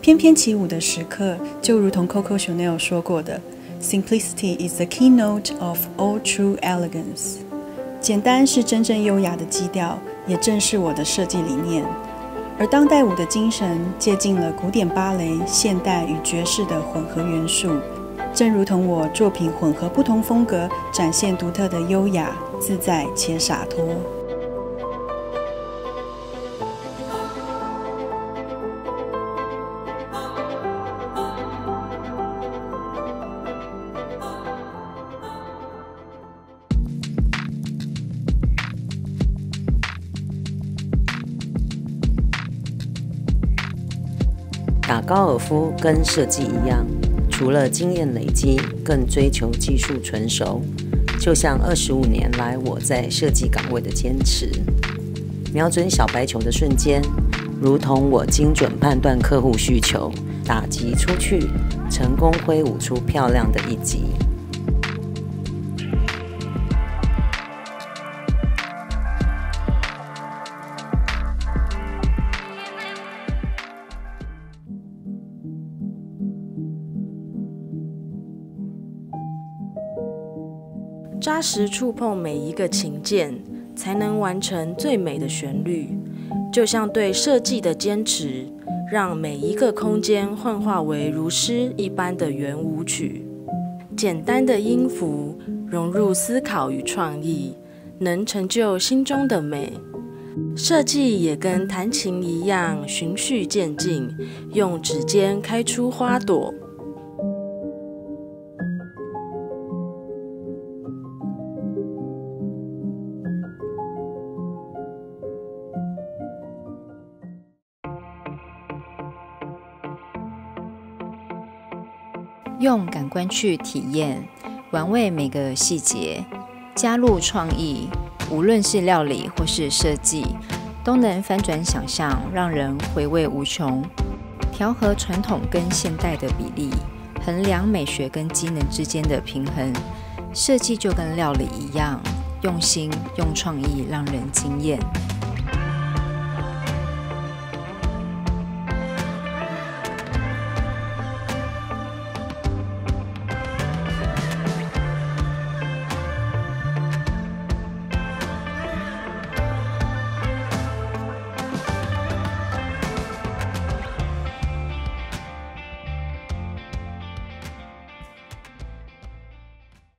翩翩起舞的时刻，就如同 Coco Chanel 说过的 ，"Simplicity is the keynote of all true elegance." 简单是真正优雅的基调，也正是我的设计理念。而当代舞的精神借鉴了古典芭蕾、现代与爵士的混合元素，正如同我作品混合不同风格，展现独特的优雅、自在且洒脱。打高尔夫跟设计一样，除了经验累积，更追求技术纯熟。就像25年来我在设计岗位的坚持，瞄准小白球的瞬间，如同我精准判断客户需求，打击出去，成功挥舞出漂亮的一击。扎实触碰每一个琴键，才能完成最美的旋律。就像对设计的坚持，让每一个空间幻化为如诗一般的圆舞曲。简单的音符融入思考与创意，能成就心中的美。设计也跟弹琴一样，循序渐进，用指尖开出花朵。 用感官去体验，玩味每个细节，加入创意，无论是料理或是设计，都能翻转想象，让人回味无穷。调和传统跟现代的比例，衡量美学跟机能之间的平衡。设计就跟料理一样，用心用创意，让人惊艳。